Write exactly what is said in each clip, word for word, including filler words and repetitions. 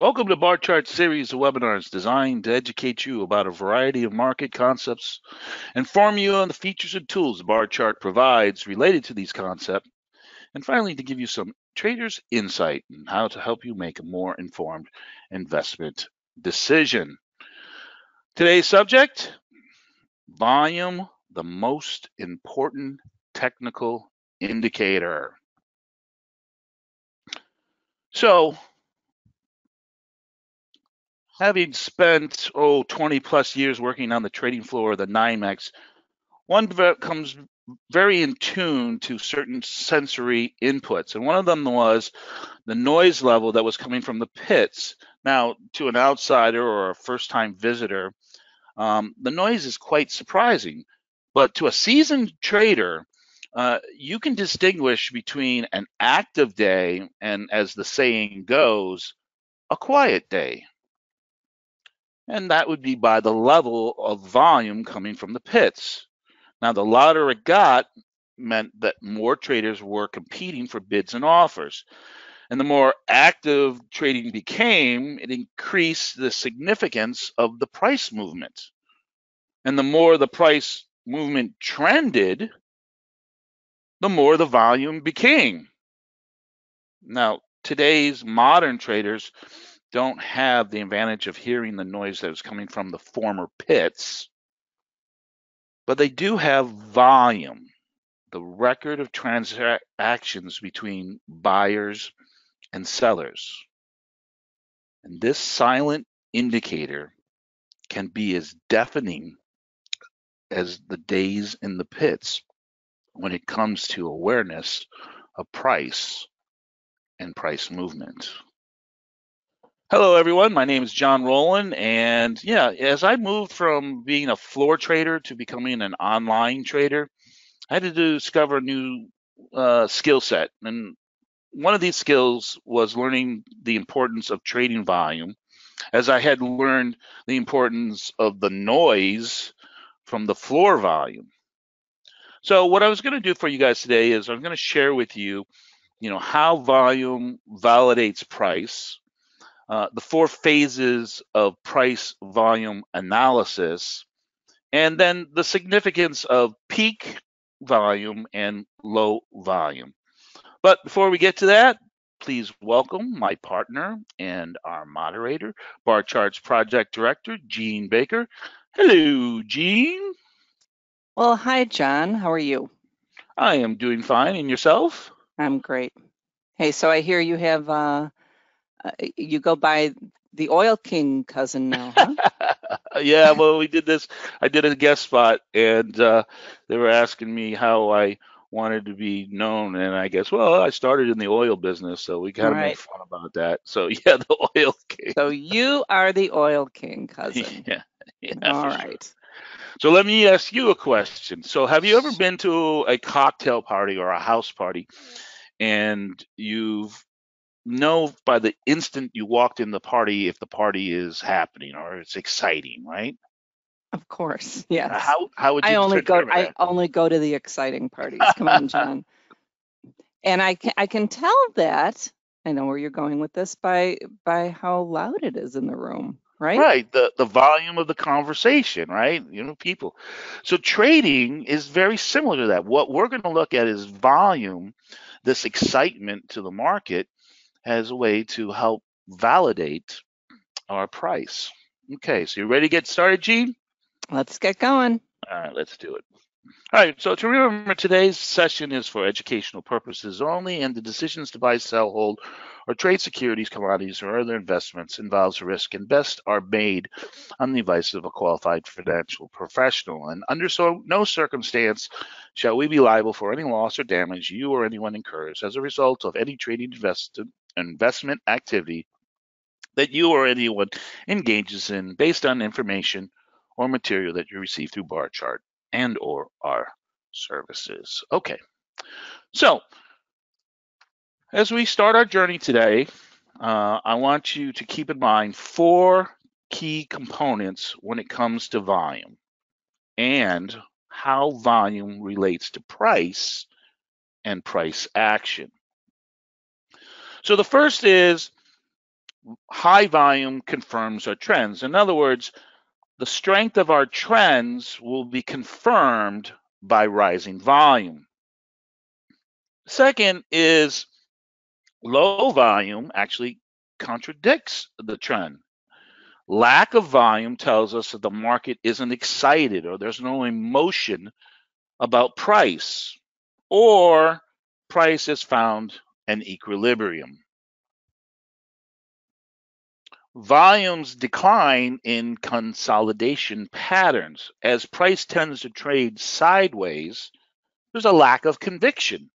Welcome to Bar Chart series of webinars designed to educate you about a variety of market concepts, inform you on the features and tools the bar chart provides related to these concepts, and finally to give you some trader's insight on how to help you make a more informed investment decision. Today's subject, volume, the most important technical indicator. So, having spent, oh, twenty plus years working on the trading floor of the NYMEX, one becomes very in tune to certain sensory inputs. And one of them was the noise level that was coming from the pits. Now, to an outsider or a first-time visitor, um, the noise is quite surprising. But to a seasoned trader, uh, you can distinguish between an active day and, as the saying goes, a quiet day. And that would be by the level of volume coming from the pits. Now, the louder it got meant that more traders were competing for bids and offers. And the more active trading became, it increased the significance of the price movement. And the more the price movement trended, the more the volume became. Now, today's modern traders don't have the advantage of hearing the noise that was coming from the former pits, but they do have volume, the record of transactions between buyers and sellers. And this silent indicator can be as deafening as the days in the pits when it comes to awareness of price and price movement. Hello everyone, my name is John Rowland, and yeah, as I moved from being a floor trader to becoming an online trader, I had to discover a new uh, skill set. And one of these skills was learning the importance of trading volume, as I had learned the importance of the noise from the floor volume. So what I was going to do for you guys today is I'm going to share with you, you know, how volume validates price, Uh, the four phases of price volume analysis, and then the significance of peak volume and low volume. But before we get to that, please welcome my partner and our moderator, Bar Charts Project Director, Jean Baker. Hello, Jean. Well, hi, John. How are you? I am doing fine. And yourself? I'm great. Hey, so I hear you have... Uh... Uh, you go by the Oil King cousin now, huh? Yeah, well, we did this. I did a guest spot, and uh, they were asking me how I wanted to be known. And I guess, well, I started in the oil business, so we kind of made fun about that. So, yeah, the Oil King. So you are the Oil King cousin. Yeah. Yeah, all right. Sure. So let me ask you a question. So have you ever been to a cocktail party or a house party, and you've know by the instant you walked in the party if the party is happening or it's exciting, right? Of course, yes. How how would you I only go I only go to the exciting parties. Come on, John. And I can I can tell that I know where you're going with this by by how loud it is in the room, right? Right. The the volume of the conversation, right? You know, people. So trading is very similar to that. What we're going to look at is volume, this excitement to the market, as a way to help validate our price. Okay, so you ready to get started, Jean? Let's get going. All right, let's do it. All right, so to remember, today's session is for educational purposes only, and the decisions to buy, sell, hold, or trade securities, commodities, or other investments involves risk and best are made on the advice of a qualified financial professional. And under so no circumstance shall we be liable for any loss or damage you or anyone incurs as a result of any trading invest investment activity that you or anyone engages in based on information or material that you receive through Bar Chart and or our services. Okay, so as we start our journey today, uh, I want you to keep in mind four key components when it comes to volume and how volume relates to price and price action. So the first is high volume confirms our trends. In other words, the strength of our trends will be confirmed by rising volume. Second is low volume actually contradicts the trend. Lack of volume tells us that the market isn't excited, or there's no emotion about price, or price has found an equilibrium. Volumes decline in consolidation patterns. As price tends to trade sideways, there's a lack of conviction.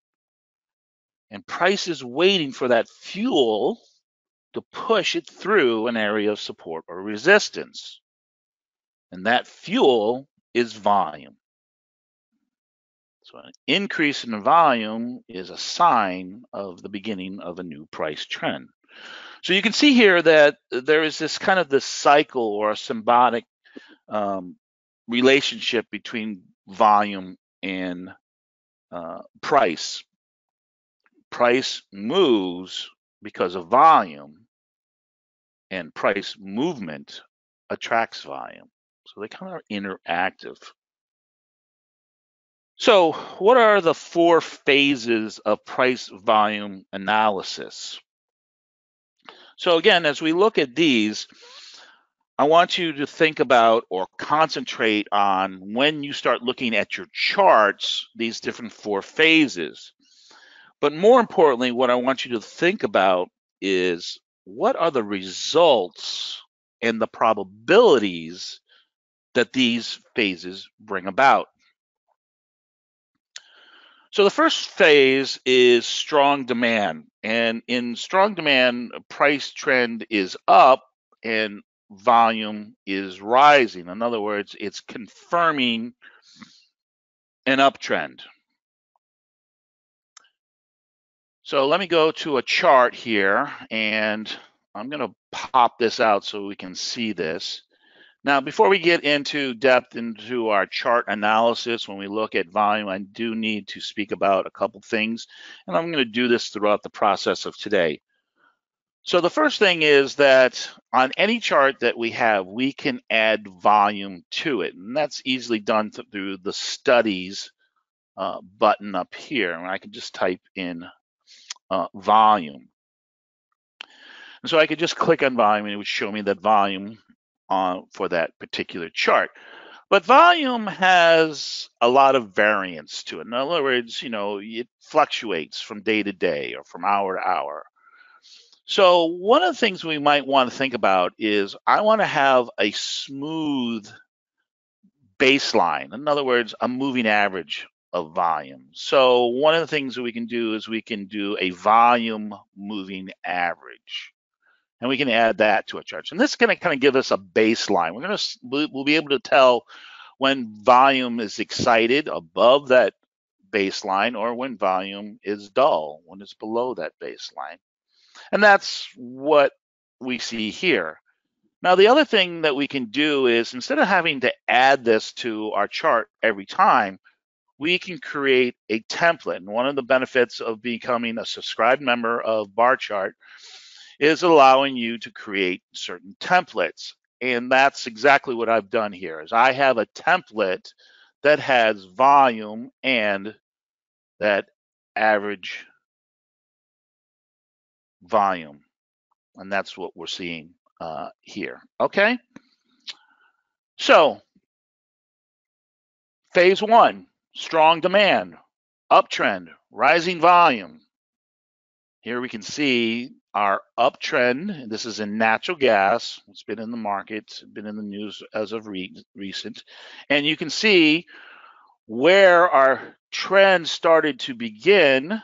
And price is waiting for that fuel to push it through an area of support or resistance. And that fuel is volume. So an increase in volume is a sign of the beginning of a new price trend. So you can see here that there is this kind of this cycle or a symbiotic um, relationship between volume and uh, price. Price moves because of volume, and price movement attracts volume. So they kind of are interactive. So what are the four phases of price volume analysis? So again, as we look at these, I want you to think about or concentrate on, when you start looking at your charts, these different four phases. But more importantly, what I want you to think about is, what are the results and the probabilities that these phases bring about? So the first phase is strong demand. And in strong demand, price trend is up and volume is rising. In other words, it's confirming an uptrend. So let me go to a chart here, and I'm gonna pop this out so we can see this. Now, before we get into depth into our chart analysis, when we look at volume, I do need to speak about a couple things, and I'm gonna do this throughout the process of today. So the first thing is that on any chart that we have, we can add volume to it, and that's easily done through the studies uh, button up here, and I can just type in Uh, volume. And so I could just click on volume and it would show me that volume on for that particular chart. But volume has a lot of variance to it. In other words, you know, it fluctuates from day to day or from hour to hour. So one of the things we might want to think about is, I want to have a smooth baseline. In other words, a moving average of volume. So one of the things that we can do is we can do a volume moving average, and we can add that to a chart. And this is going to kind of give us a baseline. We're going to, we'll be able to tell when volume is excited above that baseline, or when volume is dull, when it's below that baseline. And that's what we see here. Now, the other thing that we can do is, instead of having to add this to our chart every time, we can create a template. And one of the benefits of becoming a subscribed member of Bar Chart is allowing you to create certain templates. And that's exactly what I've done here, is I have a template that has volume and that average volume. And that's what we're seeing uh, here, okay? So, phase one. Strong demand, uptrend, rising volume. Here we can see our uptrend. This is in natural gas. It's been in the market, been in the news as of re recent. And you can see where our trend started to begin.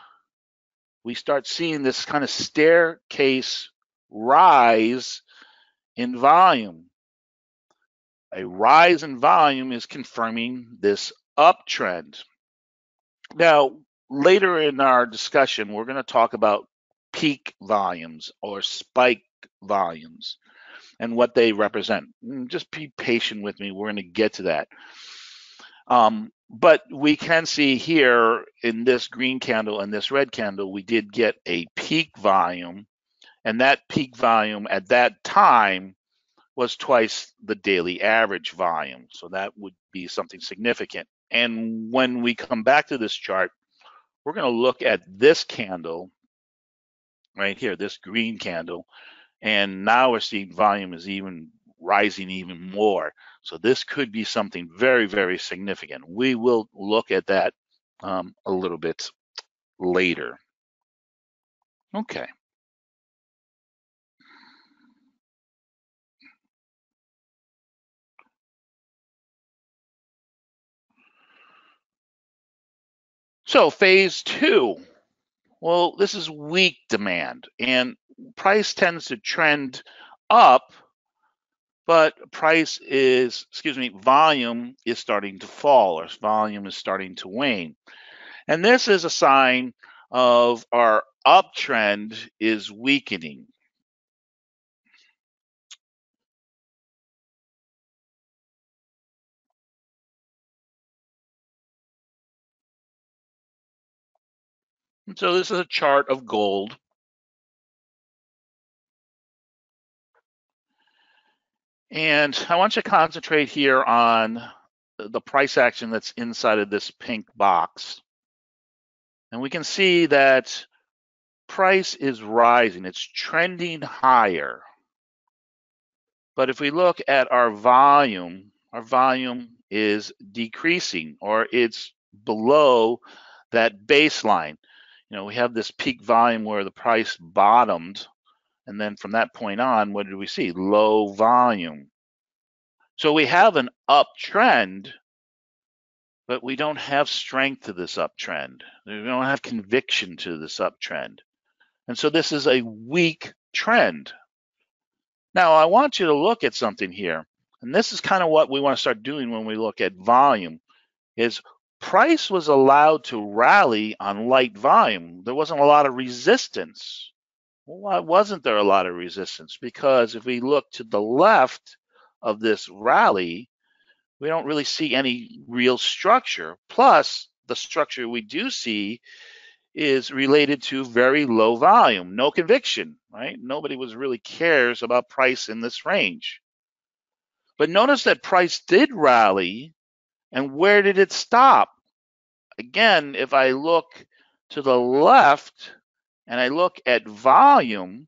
We start seeing this kind of staircase rise in volume. A rise in volume is confirming this uptrend. Now, later in our discussion, we're going to talk about peak volumes or spike volumes and what they represent. Just be patient with me. We're going to get to that. Um, but we can see here in this green candle and this red candle, we did get a peak volume, And that peak volume at that time was twice the daily average volume. So that would be something significant. And when we come back to this chart, we're going to look at this candle right here, this green candle. And now we're seeing volume is even rising even more. So this could be something very, very significant. We will look at that um, a little bit later. Okay. So phase two, well, this is weak demand, and price tends to trend up, but price is, excuse me, volume is starting to fall, or volume is starting to wane. And this is a sign of our uptrend is weakening. So this is a chart of gold. And I want you to concentrate here on the price action that's inside of this pink box. And we can see that price is rising. It's trending higher. But if we look at our volume, our volume is decreasing, or it's below that baseline. You know, we have this peak volume where the price bottomed, and then from that point on, what did we see? Low volume. So we have an uptrend, but we don't have strength to this uptrend. We don't have conviction to this uptrend. And so this is a weak trend. Now, I want you to look at something here, and this is kind of what we want to start doing when we look at volume, is price was allowed to rally on light volume. There wasn't a lot of resistance. Why wasn't there a lot of resistance? Because if we look to the left of this rally, we don't really see any real structure. Plus, the structure we do see is related to very low volume, no conviction, right? Nobody was really cares about price in this range. But notice that price did rally. And where did it stop? Again, if I look to the left and I look at volume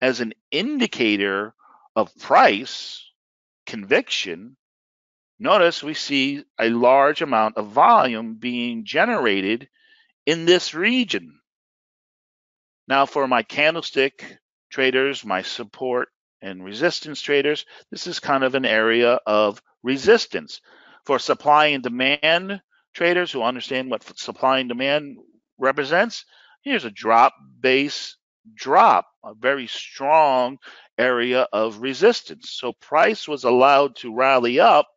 as an indicator of price conviction, notice we see a large amount of volume being generated in this region. Now, for my candlestick traders, my support and resistance traders, this is kind of an area of resistance. For supply and demand traders who understand what supply and demand represents, here's a drop base drop, a very strong area of resistance. So price was allowed to rally up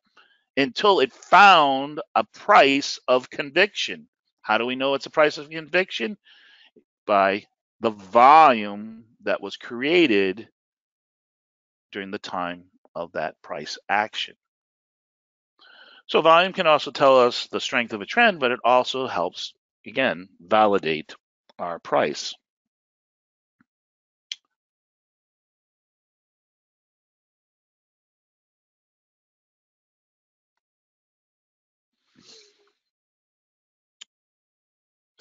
until it found a price of conviction. How do we know it's a price of conviction? By the volume that was created during the time of that price action. So volume can also tell us the strength of a trend, but it also helps, again, validate our price.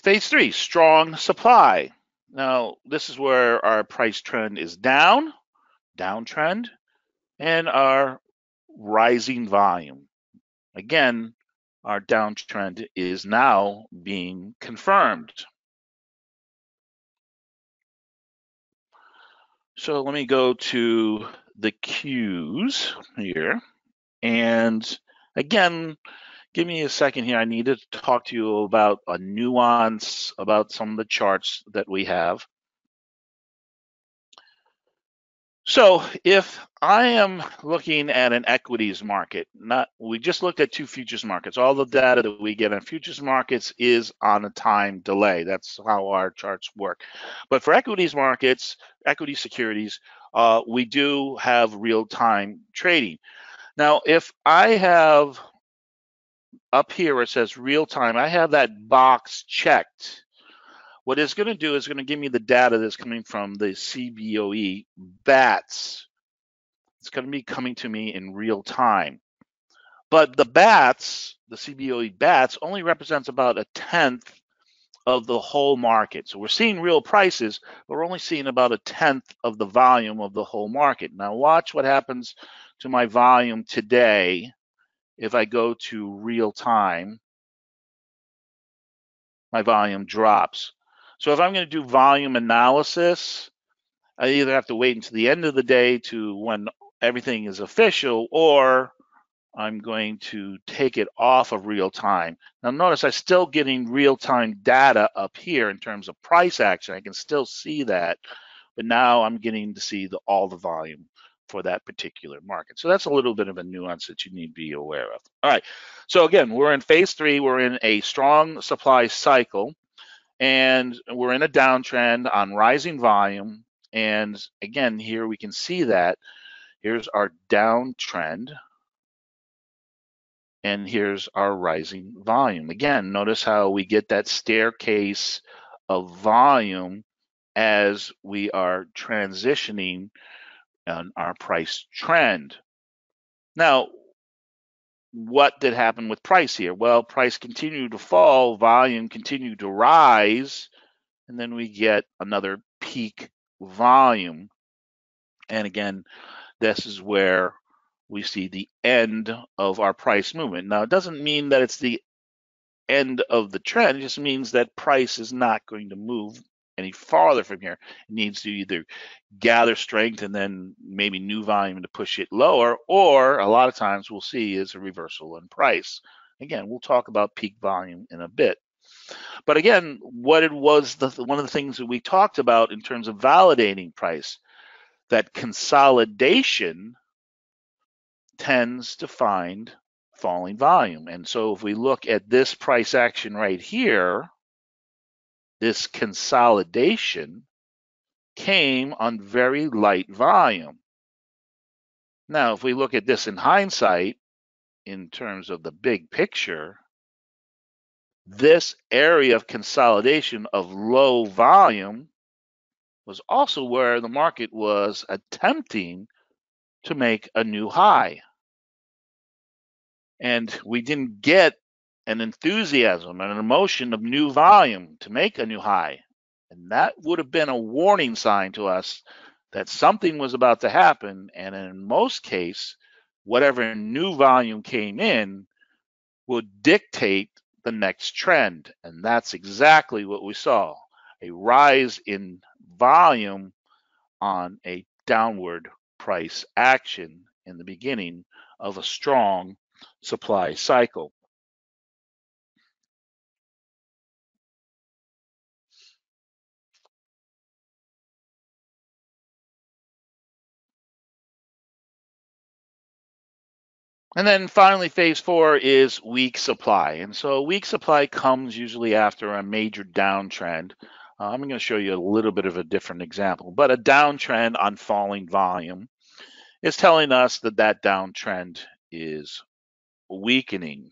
Phase three, strong supply. Now, this is where our price trend is down, downtrend, and our rising volume. Again, our downtrend is now being confirmed. So let me go to the cues here. And again, give me a second here. I need to talk to you about a nuance about some of the charts that we have. So if I am looking at an equities market, not we just looked at two futures markets. All the data that we get on futures markets is on a time delay. That's how our charts work. But for equities markets, equity securities, uh, we do have real-time trading. Now, if I have up here where it says real-time, I have that box checked. What it's going to do is going to give me the data that's coming from the C B O E B A T S. It's going to be coming to me in real time. But the B A T S, the C B O E B A T S, only represents about a tenth of the whole market. So we're seeing real prices, but we're only seeing about a tenth of the volume of the whole market. Now watch what happens to my volume today if I go to real time. My volume drops. So if I'm going to do volume analysis, I either have to wait until the end of the day to when everything is official, or I'm going to take it off of real time. Now notice I'm still getting real time data up here in terms of price action. I can still see that, but now I'm getting to see the, all the volume for that particular market. So that's a little bit of a nuance that you need to be aware of. All right, so again, we're in phase three, we're in a strong supply cycle, and we're in a downtrend on rising volume. And again, here we can see that. Here's our downtrend, and here's our rising volume. Again, notice how we get that staircase of volume as we are transitioning on our price trend. Now, what did happen with price here? Well, price continued to fall, volume continued to rise, and then we get another peak volume. And again, this is where we see the end of our price movement. Now, it doesn't mean that it's the end of the trend. It just means that price is not going to move any farther from here. It needs to either gather strength and then maybe new volume to push it lower, or a lot of times we'll see is a reversal in price. Again, we'll talk about peak volume in a bit. But again, what it was, the, one of the things that we talked about in terms of validating price, that consolidation tends to find falling volume. And so if we look at this price action right here, this consolidation came on very light volume. Now, if we look at this in hindsight, in terms of the big picture, this area of consolidation of low volume was also where the market was attempting to make a new high. And we didn't get an enthusiasm and an emotion of new volume to make a new high. And that would have been a warning sign to us that something was about to happen. And in most cases, whatever new volume came in would dictate the next trend. And that's exactly what we saw, a rise in volume on a downward price action in the beginning of a strong supply cycle. And then finally, phase four is weak supply. And so weak supply comes usually after a major downtrend. Uh, I'm going to show you a little bit of a different example, but a downtrend on falling volume is telling us that that downtrend is weakening.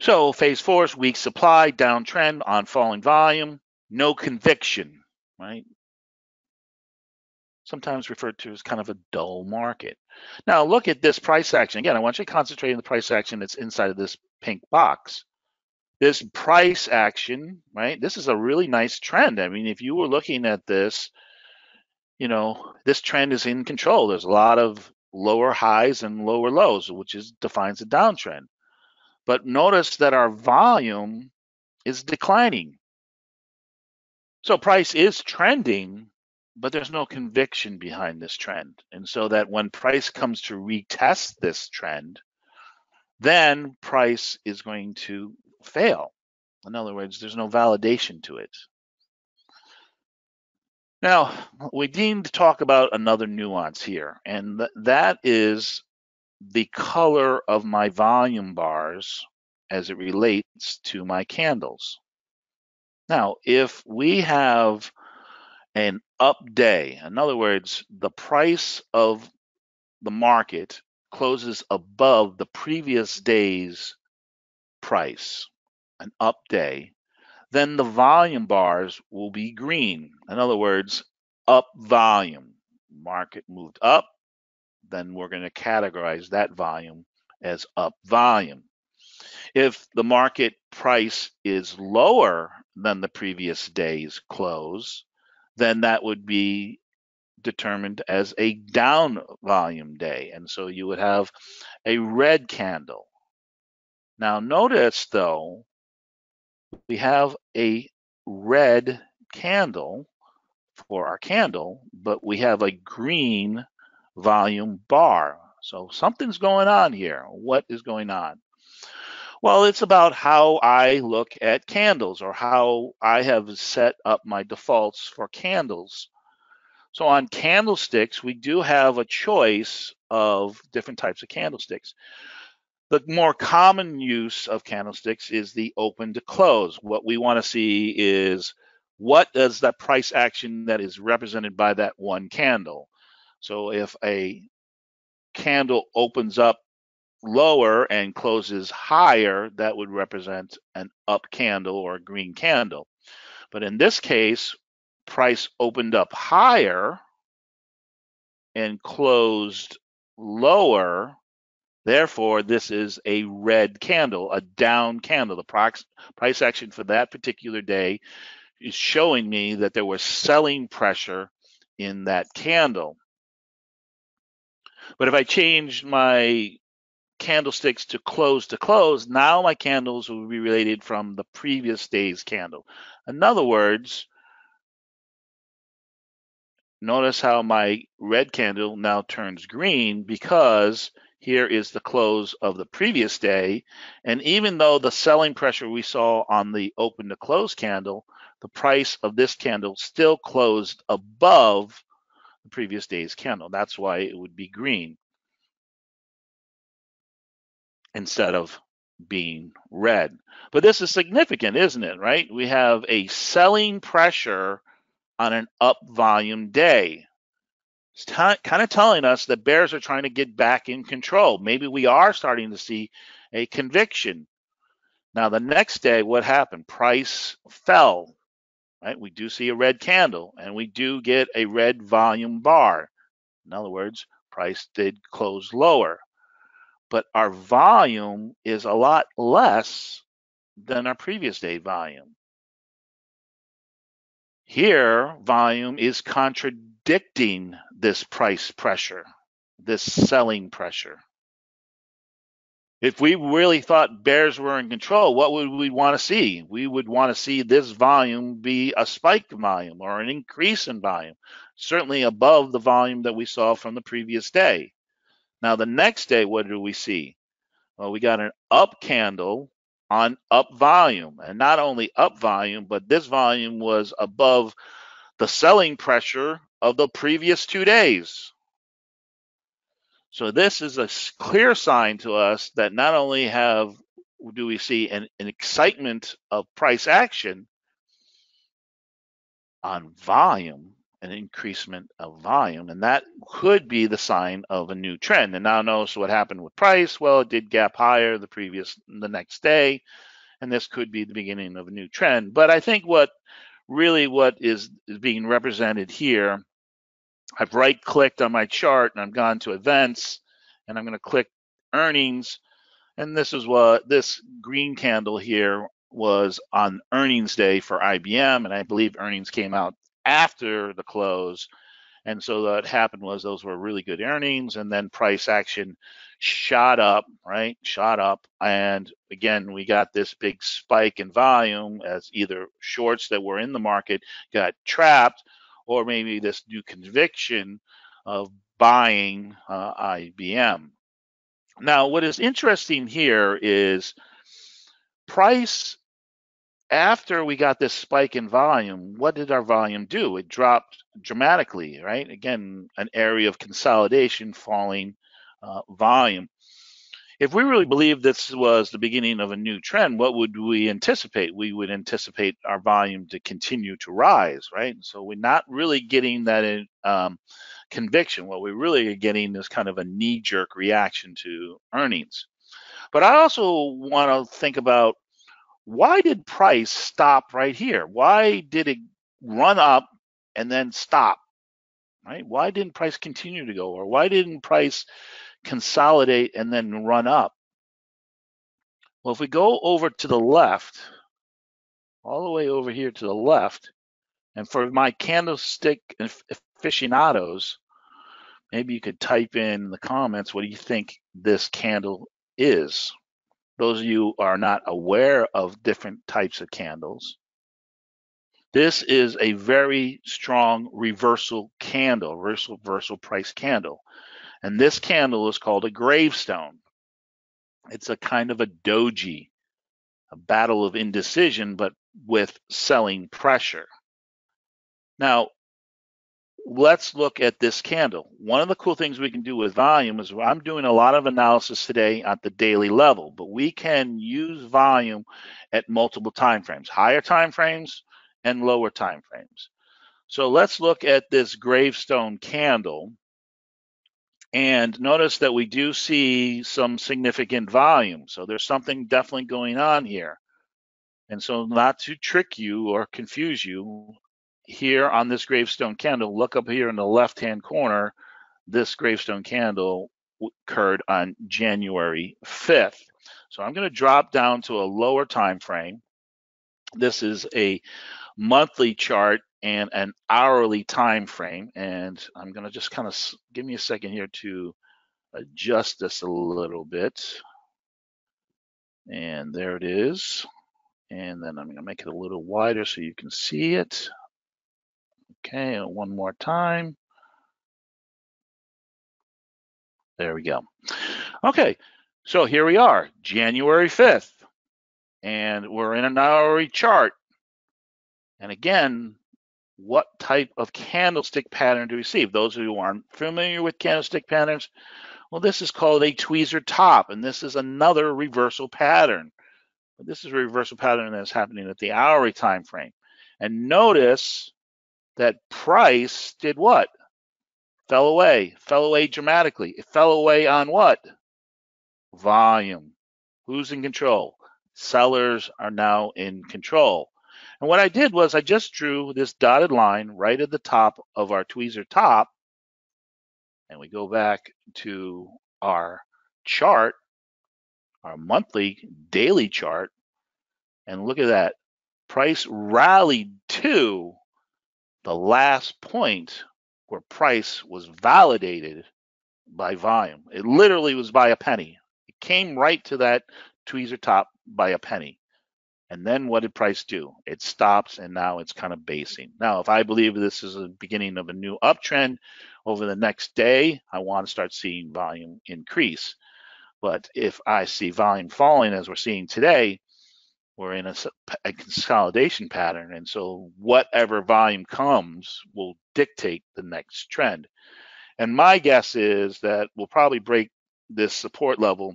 So phase four is weak supply, downtrend on falling volume, no conviction, right? Sometimes referred to as kind of a dull market. Now look at this price action. Again, I want you to concentrate on the price action that's inside of this pink box. This price action, right? This is a really nice trend. I mean, if you were looking at this, you know, this trend is in control. There's a lot of lower highs and lower lows, which is defines a downtrend. But notice that our volume is declining. So price is trending, but there's no conviction behind this trend. And so that when price comes to retest this trend, then price is going to fail. In other words, there's no validation to it. Now, we need to talk about another nuance here, and th- that is the color of my volume bars as it relates to my candles. Now, if we have an up day, in other words, the price of the market closes above the previous day's price, an up day, then the volume bars will be green. In other words, up volume. Market moved up, then we're going to categorize that volume as up volume. If the market price is lower than the previous day's close, then that would be determined as a down volume day. And so you would have a red candle. Now notice though, we have a red candle for our candle, but we have a green volume bar. So something's going on here. What is going on? Well, it's about how I look at candles or how I have set up my defaults for candles. So on candlesticks, we do have a choice of different types of candlesticks. The more common use of candlesticks is the open to close. What we want to see is what does that price action that is represented by that one candle. So if a candle opens up lower and closes higher, that would represent an up candle or a green candle. But in this case, price opened up higher and closed lower. Therefore, this is a red candle, a down candle. The price action for that particular day is showing me that there was selling pressure in that candle. But if I change my candlesticks to close to close, now my candles will be related from the previous day's candle. In other words, notice how my red candle now turns green because here is the close of the previous day. And even though the selling pressure we saw on the open to close candle, the price of this candle still closed above the previous day's candle. That's why it would be green instead of being red. But this is significant, isn't it, right? We have a selling pressure on an up volume day. It's kind of telling us that bears are trying to get back in control. Maybe we are starting to see a conviction. Now, the next day, what happened? Price fell, right? We do see a red candle, and we do get a red volume bar. In other words, price did close lower. But our volume is a lot less than our previous day volume. Here, volume is contradicting this price pressure, this selling pressure. If we really thought bears were in control, what would we want to see? We would want to see this volume be a spike volume or an increase in volume, certainly above the volume that we saw from the previous day. Now, the next day, what do we see? Well, we got an up candle on up volume, and not only up volume, but this volume was above the selling pressure of the previous two days. So this is a clear sign to us that not only have do we see an, an excitement of price action on volume, an increasement of volume, and that could be the sign of a new trend. And now notice what happened with price. Well, it did gap higher the previous, the next day, and this could be the beginning of a new trend. But I think what really what is, is being represented here, I've right-clicked on my chart and I've gone to events, and I'm going to click earnings, and this is what this green candle here was on earnings day for I B M, and I believe earnings came out after the close. And so what happened was those were really good earnings, and then price action shot up, right? Shot up. And again, we got this big spike in volume as either shorts that were in the market got trapped, or maybe this new conviction of buying uh, I B M. Now, what is interesting here is price. After we got this spike in volume, what did our volume do? It dropped dramatically, right? Again, an area of consolidation, falling uh, volume. If we really believed this was the beginning of a new trend, what would we anticipate? We would anticipate our volume to continue to rise, right? So we're not really getting that um, conviction. What we really are getting is kind of a knee-jerk reaction to earnings. But I also want to think about, why did price stop right here? Why did it run up and then stop, right? Why didn't price continue to go, or why didn't price consolidate and then run up? Well, if we go over to the left, all the way over here to the left, and for my candlestick aficionados, maybe you could type in the comments, what do you think this candle is? Those of you who are not aware of different types of candles, this is a very strong reversal candle, reversal, reversal price candle. And this candle is called a gravestone. It's a kind of a doji, a battle of indecision, but with selling pressure. Now, let's look at this candle. One of the cool things we can do with volume is, I'm doing a lot of analysis today at the daily level, but we can use volume at multiple time frames, higher time frames and lower time frames. So let's look at this gravestone candle. And notice that we do see some significant volume. So there's something definitely going on here. And so, not to trick you or confuse you, here on this gravestone candle, look up here in the left-hand corner, this gravestone candle occurred on January fifth. So I'm going to drop down to a lower time frame. This is a monthly chart and an hourly time frame, and I'm going to just kind of give me a second here to adjust this a little bit, and there it is. And then I'm going to make it a little wider so you can see it. Okay, one more time. There we go. Okay, so here we are, January fifth, and we're in an hourly chart. And again, what type of candlestick pattern do we see? Those of you who aren't familiar with candlestick patterns, well, this is called a tweezer top, and this is another reversal pattern. But this is a reversal pattern that's happening at the hourly time frame. And notice that price did what? Fell away, fell away dramatically. It fell away on what? Volume. Who's in control? Sellers are now in control. And what I did was I just drew this dotted line right at the top of our tweezer top, and we go back to our chart, our monthly daily chart, and look at that. Price rallied to the last point where price was validated by volume. It literally was by a penny. It came right to that tweezer top by a penny. And then what did price do? It stops, and now it's kind of basing. Now, if I believe this is the beginning of a new uptrend over the next day, I want to start seeing volume increase. But if I see volume falling, as we're seeing today, we're in a, a consolidation pattern. And so whatever volume comes will dictate the next trend. And my guess is that we'll probably break this support level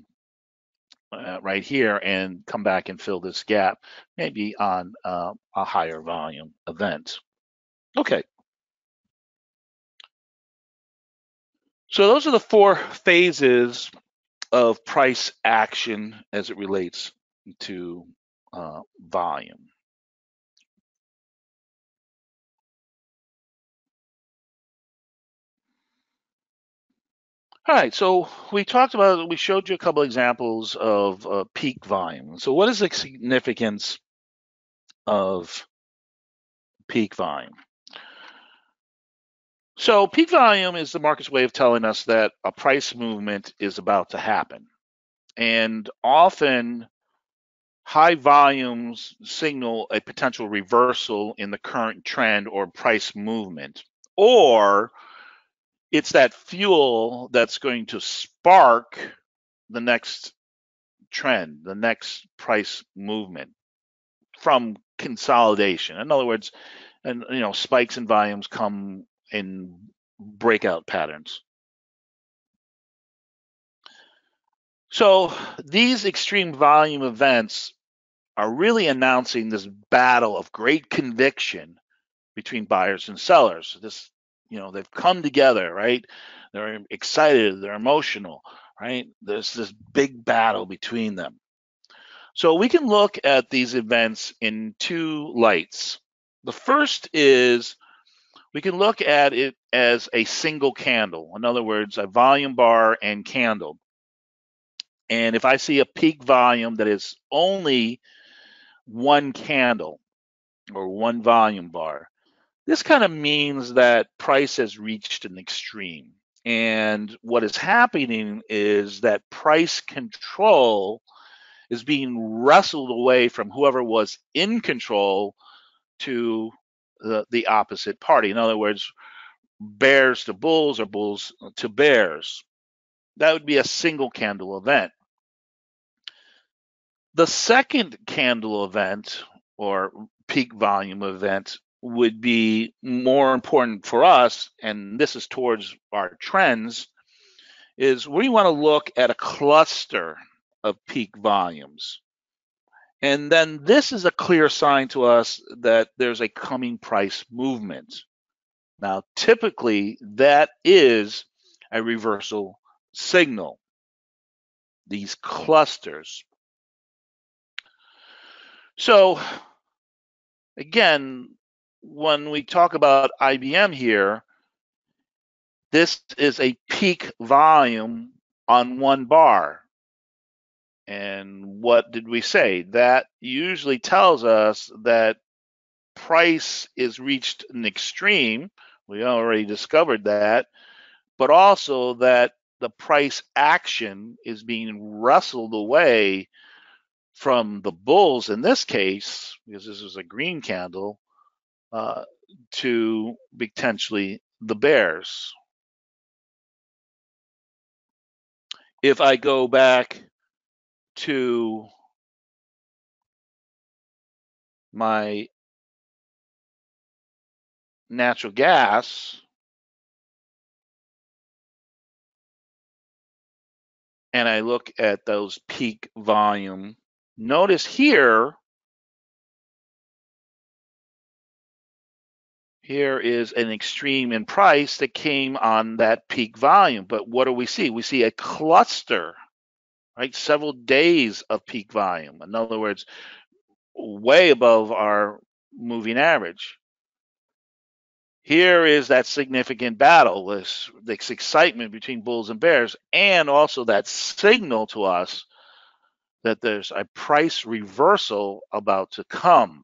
Uh, right here and come back and fill this gap, maybe on uh, a higher volume event. Okay. So those are the four phases of price action as it relates to uh, volume. All right, so we talked about, we showed you a couple examples of uh, peak volume. So what is the significance of peak volume? So peak volume is the market's way of telling us that a price movement is about to happen. And often high volumes signal a potential reversal in the current trend or price movement, or it's that fuel that's going to spark the next trend, the next price movement from consolidation. In other words, and you know, spikes in volumes come in breakout patterns. So these extreme volume events are really announcing this battle of great conviction between buyers and sellers. This, you know, they've come together, right? They're excited, they're emotional, right? There's this big battle between them. So we can look at these events in two lights. The first is we can look at it as a single candle. In other words, a volume bar and candle. And if I see a peak volume that is only one candle or one volume bar, this kind of means that price has reached an extreme. And what is happening is that price control is being wrestled away from whoever was in control to the, the opposite party. In other words, bears to bulls or bulls to bears. That would be a single candle event. The second candle event or peak volume event would be more important for us, and this is towards our trends, is we want to look at a cluster of peak volumes. And then this is a clear sign to us that there's a coming price movement. Now, typically that is a reversal signal, these clusters. So again, when we talk about I B M here, this is a peak volume on one bar. And what did we say? That usually tells us that price is reached an extreme. We already discovered that, but also that the price action is being wrestled away from the bulls in this case, because this is a green candle, uh, to potentially the bears. If I go back to my natural gas, and I look at those peak volume, notice here, here is an extreme in price that came on that peak volume. But what do we see? We see a cluster, right? Several days of peak volume. In other words, way above our moving average. Here is that significant battle, this, this excitement between bulls and bears, and also that signal to us that there's a price reversal about to come.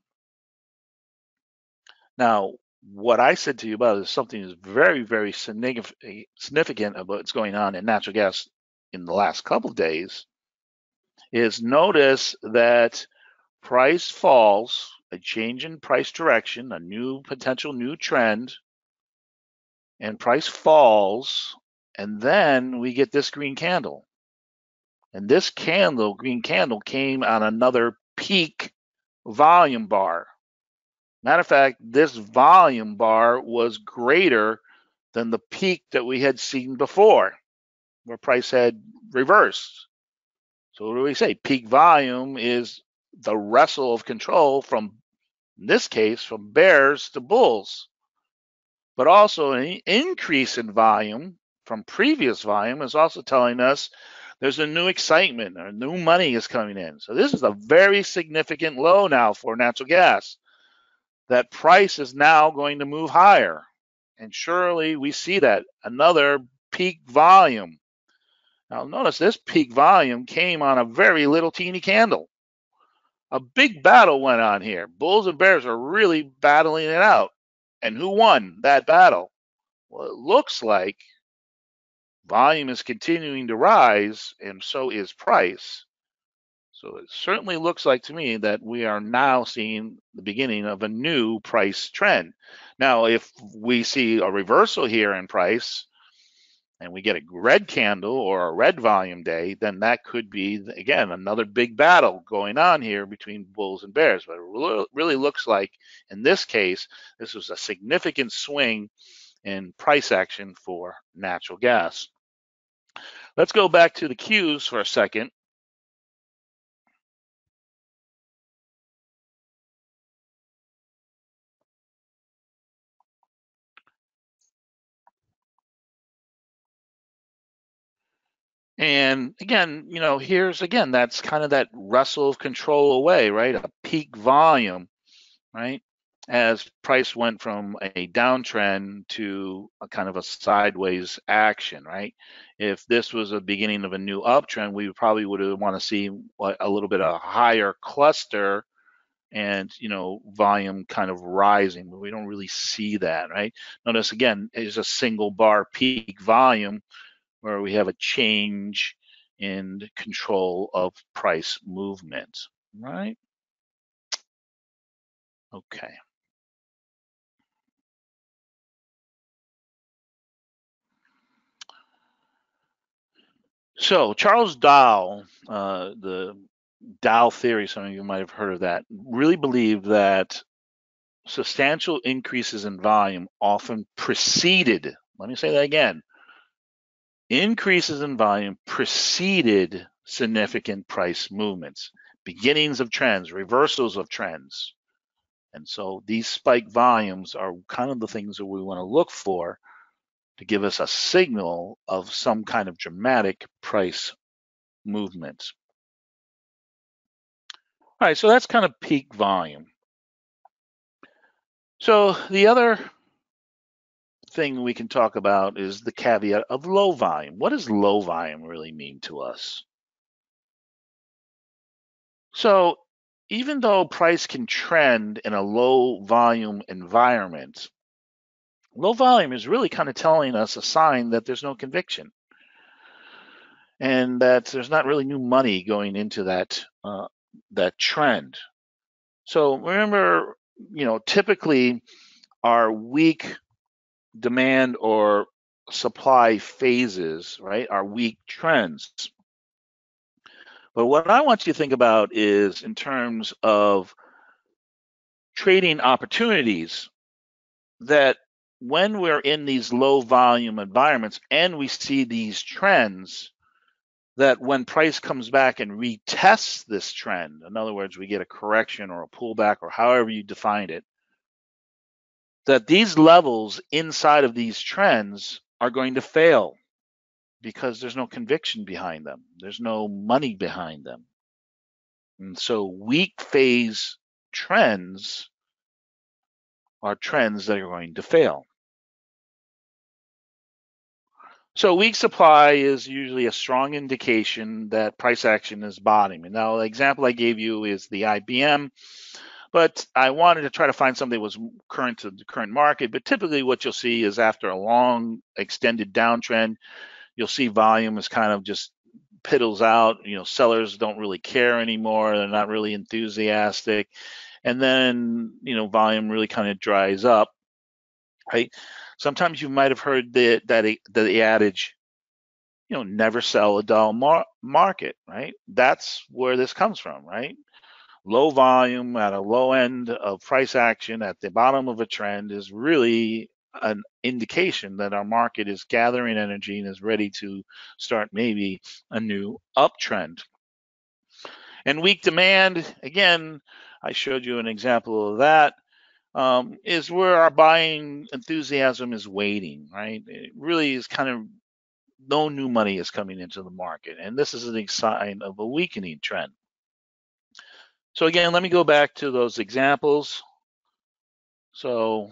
Now, what I said to you about is something is very, very significant about what's going on in natural gas in the last couple of days is notice that price falls, a change in price direction, a new potential new trend, and price falls, and then we get this green candle. And this candle, green candle, came on another peak volume bar. Matter of fact, this volume bar was greater than the peak that we had seen before, where price had reversed. So what do we say? Peak volume is the wrestle of control from, in this case, from bears to bulls, but also an increase in volume from previous volume is also telling us there's a new excitement or new money is coming in. So this is a very significant low now for natural gas. That price is now going to move higher. And surely we see that another peak volume. Now notice this peak volume came on a very little teeny candle. A big battle went on here. Bulls and bears are really battling it out. And who won that battle? Well, it looks like volume is continuing to rise, and so is price. So it certainly looks like to me that we are now seeing the beginning of a new price trend. Now, if we see a reversal here in price and we get a red candle or a red volume day, then that could be, again, another big battle going on here between bulls and bears. But it really looks like, in this case, this was a significant swing in price action for natural gas. Let's go back to the Qs for a second. And again, you know, here's again, that's kind of that wrestle of control away, right? A peak volume, right? As price went from a downtrend to a kind of a sideways action, right? If this was a beginning of a new uptrend, we probably would want to see a little bit of a higher cluster and, you know, volume kind of rising, but we don't really see that, right? Notice again, it's a single bar peak volume where we have a change in control of price movement, right? Okay. So Charles Dow, uh, the Dow theory, some of you might have heard of that, really believed that substantial increases in volume often preceded, let me say that again, increases in volume preceded significant price movements, beginnings of trends, reversals of trends. And so these spike volumes are kind of the things that we want to look for to give us a signal of some kind of dramatic price movement. All right, so that's kind of peak volume. So the other thing we can talk about is the caveat of low volume. What does low volume really mean to us? So even though price can trend in a low volume environment, low volume is really kind of telling us a sign that there's no conviction and that there's not really new money going into that uh, that trend. So remember, you know, typically our weak demand or supply phases, right, are weak trends. But what I want you to think about is in terms of trading opportunities, that when we're in these low volume environments and we see these trends, that when price comes back and retests this trend, in other words, we get a correction or a pullback or however you define it, that these levels inside of these trends are going to fail, because there's no conviction behind them. There's no money behind them. And so weak phase trends are trends that are going to fail. So weak supply is usually a strong indication that price action is bottoming. Now, the example I gave you is the I B M, but I wanted to try to find something that was current to the current market. But typically what you'll see is after a long extended downtrend, you'll see volume is kind of just piddles out. You know, sellers don't really care anymore. They're not really enthusiastic. And then, you know, volume really kind of dries up, right? Sometimes you might have heard the, that the adage, you know, never sell a dull mar market, right? That's where this comes from, right? Low volume at a low end of price action at the bottom of a trend is really an indication that our market is gathering energy and is ready to start maybe a new uptrend. And weak demand, again, I showed you an example of that, um, is where our buying enthusiasm is waning, right? It really is kind of no new money is coming into the market. And this is a sign of a weakening trend. So again, let me go back to those examples. So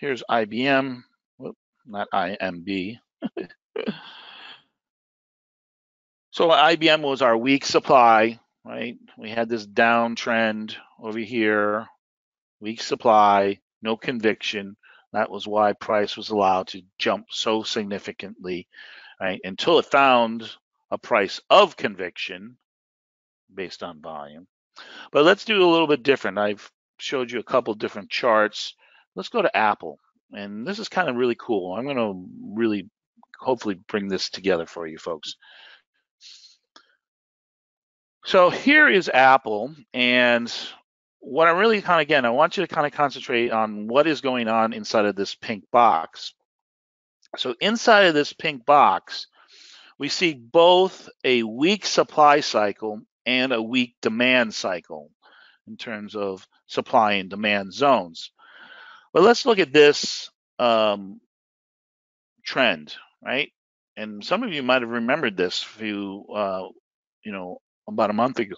here's I B M, whoop, not I M B. So I B M was our weak supply, right? We had this downtrend over here, weak supply, no conviction. That was why price was allowed to jump so significantly, right? Until it found a price of conviction based on volume. But let's do a little bit different. I've showed you a couple different charts. Let's go to Apple, and this is kind of really cool. I'm going to really hopefully bring this together for you folks. So here is Apple, and what I really kind of, again, I want you to kind of concentrate on what is going on inside of this pink box. So inside of this pink box, we see both a weak supply cycle and a weak demand cycle in terms of supply and demand zones. But let's look at this um, trend, right? And some of you might have remembered this few, uh, you know, about a month ago.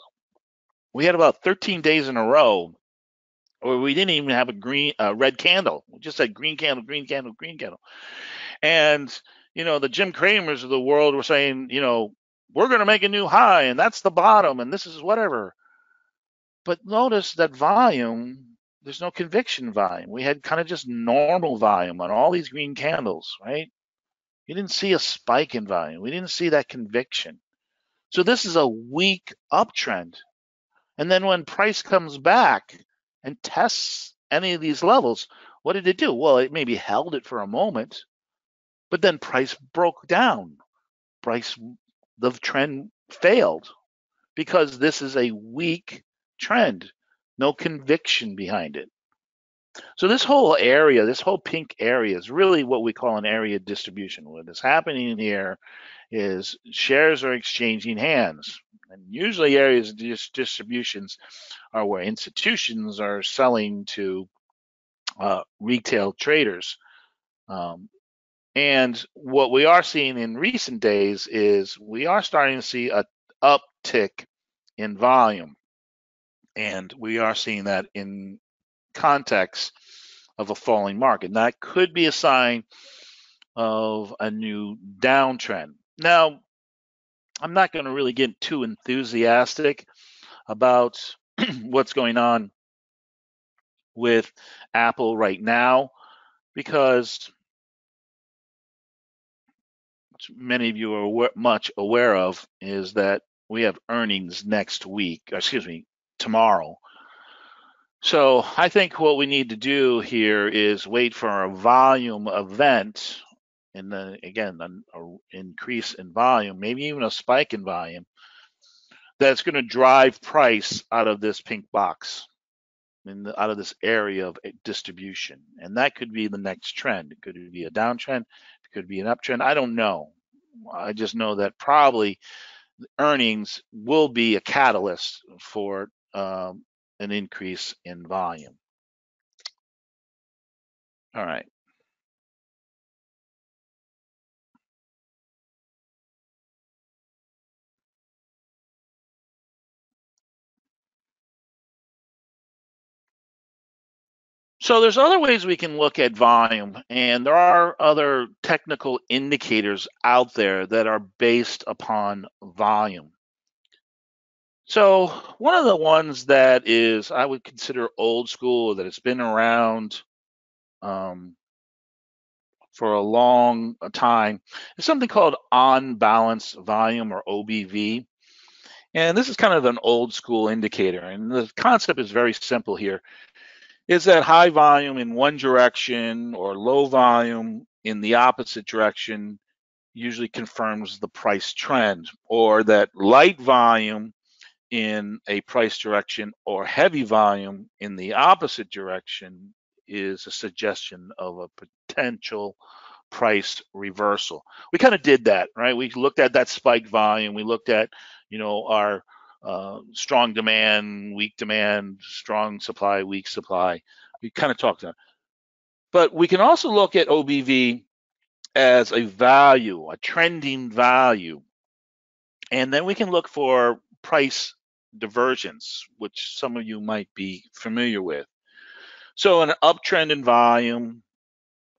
We had about thirteen days in a row where we didn't even have a green, uh, red candle. We just had green candle, green candle, green candle. And, you know, the Jim Cramers of the world were saying, you know, we're going to make a new high, and that's the bottom, and this is whatever. But notice that volume, there's no conviction volume. We had kind of just normal volume on all these green candles, right? You didn't see a spike in volume. We didn't see that conviction. So this is a weak uptrend. And then when price comes back and tests any of these levels, what did it do? Well, it maybe held it for a moment, but then price broke down. Price, the trend failed because this is a weak trend, no conviction behind it. So this whole area, this whole pink area is really what we call an area distribution. What is happening here is shares are exchanging hands. And usually areas of distributions are where institutions are selling to uh, retail traders. Um, and what we are seeing in recent days is we are starting to see an uptick in volume. And we are seeing that in context of a falling market. And that could be a sign of a new downtrend. Now, I'm not going to really get too enthusiastic about what's going on with Apple right now, because many of you are aware, much aware of is that we have earnings next week, or excuse me, tomorrow. So I think what we need to do here is wait for a volume event, and then again, an increase in volume, maybe even a spike in volume, that's going to drive price out of this pink box, in the, out of this area of distribution. And that could be the next trend. It could be a downtrend. It could be an uptrend. I don't know. I just know that probably earnings will be a catalyst for um, an increase in volume. All right. So there's other ways we can look at volume, and there are other technical indicators out there that are based upon volume. So one of the ones that is, I would consider old school, that it's been around um, for a long time, is something called On Balance Volume, or O B V. And this is kind of an old school indicator. And the concept is very simple here. Is that high volume in one direction or low volume in the opposite direction usually confirms the price trend, or that light volume in a price direction or heavy volume in the opposite direction is a suggestion of a potential price reversal. We kind of did that, right? We looked at that spike volume. We looked at, you know, our Uh, strong demand, weak demand, strong supply, weak supply. We kind of talked about it. But we can also look at O B V as a value, a trending value. And then we can look for price divergence, which some of you might be familiar with. So an uptrend in volume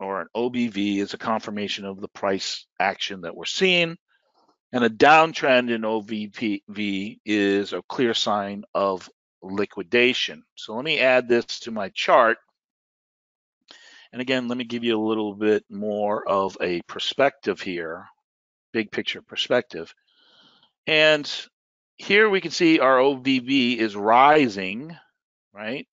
or an O B V is a confirmation of the price action that we're seeing. And a downtrend in O B V is a clear sign of liquidation. So let me add this to my chart. And again, let me give you a little bit more of a perspective here, big picture perspective. And here we can see our O B V is rising, right?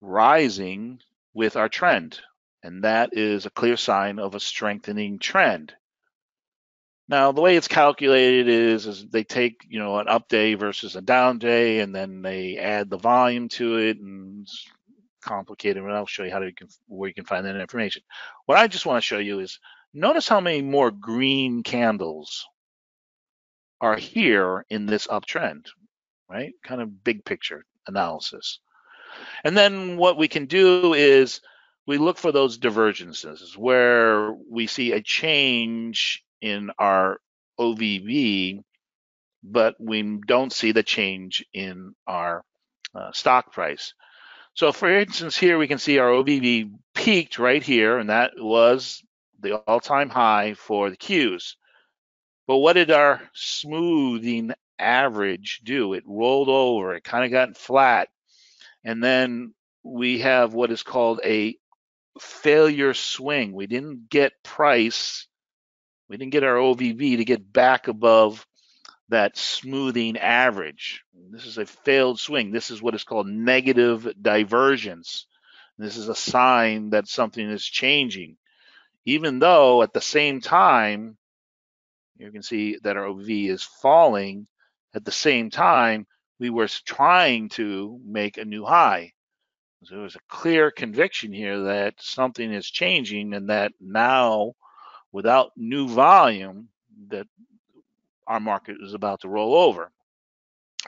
Rising with our trend. And that is a clear sign of a strengthening trend. Now, the way it's calculated is, is they take, you know, an up day versus a down day, and then they add the volume to it, and it's complicated. And I'll show you how to, where you can find that information. What I just want to show you is Notice how many more green candles are here in this uptrend, right? Kind of big picture analysis. And then what we can do is we look for those divergences where we see a change in our O B V, but we don't see the change in our uh, stock price. So for instance, here we can see our O B V peaked right here, and that was the all-time high for the Qs. But what did our smoothing average do? It rolled over, it kind of got flat. And then we have what is called a failure swing. We didn't get price, we didn't get our O B V to get back above that smoothing average. This is a failed swing. This is what is called negative divergence. This is a sign that something is changing. Even though at the same time, you can see that our O B V is falling, at the same time, we were trying to make a new high. So there was a clear conviction here that something is changing, and that now, without new volume, that our market is about to roll over.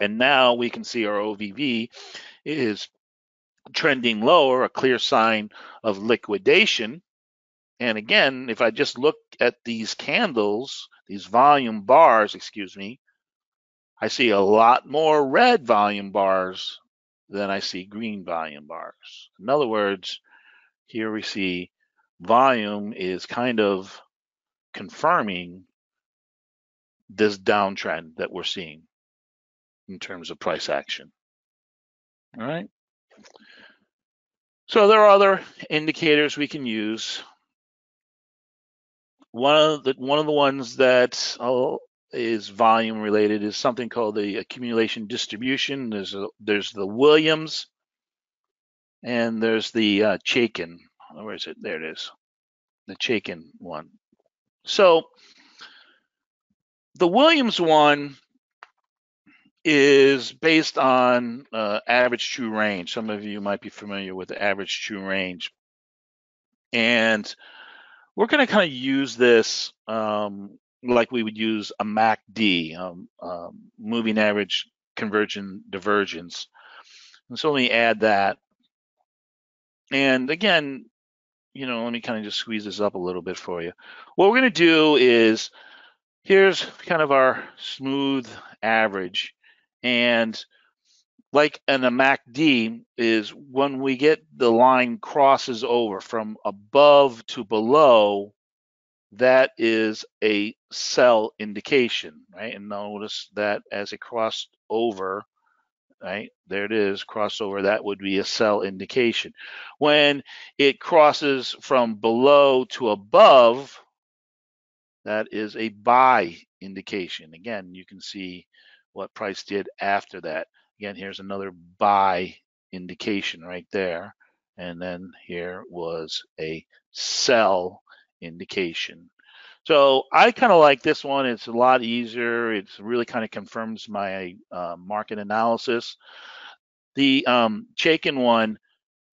And now we can see our O B V is trending lower, a clear sign of liquidation. And again, if I just look at these candles, these volume bars, excuse me, I see a lot more red volume bars than I see green volume bars. In other words, here we see volume is kind of confirming this downtrend that we're seeing in terms of price action. All right. So there are other indicators we can use. One of the one of the ones that oh, is volume related is something called the accumulation distribution. There's a, there's the Williams, and there's the uh, Chaikin. Where is it? There it is, the Chaikin one. So the Williams one is based on uh, average true range. Some of you might be familiar with the average true range, and we're going to kind of use this um, like we would use a M A C D, um, uh, moving average convergent divergence. And so let me add that. And again, you know, let me kind of just squeeze this up a little bit for you. What we're going to do is, here's kind of our smooth average. And like in a M A C D is when we get the line crosses over from above to below, that is a sell indication, right? And notice that as it crossed over, right? There it is, crossover, that would be a sell indication. When it crosses from below to above, that is a buy indication. Again, you can see what price did after that. Again, here's another buy indication right there. And then here was a sell indication. So I kind of like this one. It's a lot easier. It's really kind of confirms my uh, market analysis. The um, Chaikin one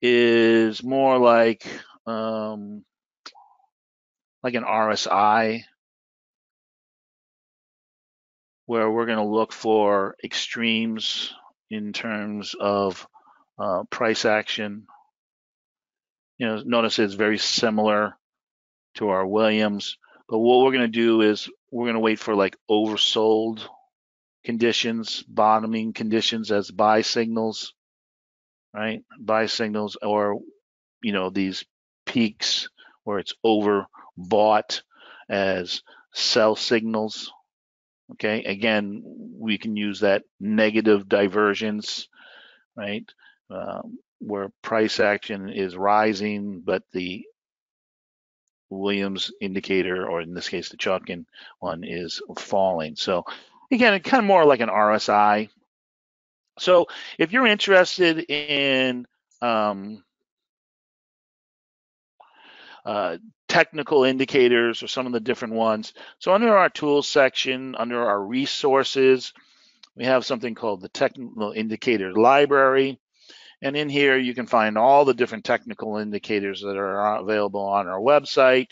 is more like, um, like an R S I, where we're going to look for extremes in terms of uh, price action. You know, notice it's very similar to our Williams, but what we're going to do is we're going to wait for like oversold conditions, bottoming conditions as buy signals, right? Buy signals, or, you know, these peaks where it's overbought as sell signals. Okay, again, we can use that negative divergence, right? Uh, where price action is rising, but the Williams indicator, or in this case, the Chaikin one, is falling. So again, it's kind of more like an R S I. So if you're interested in um, uh, technical indicators or some of the different ones. So under our tools section, under our resources, we have something called the technical indicator library. And in here, you can find all the different technical indicators that are available on our website.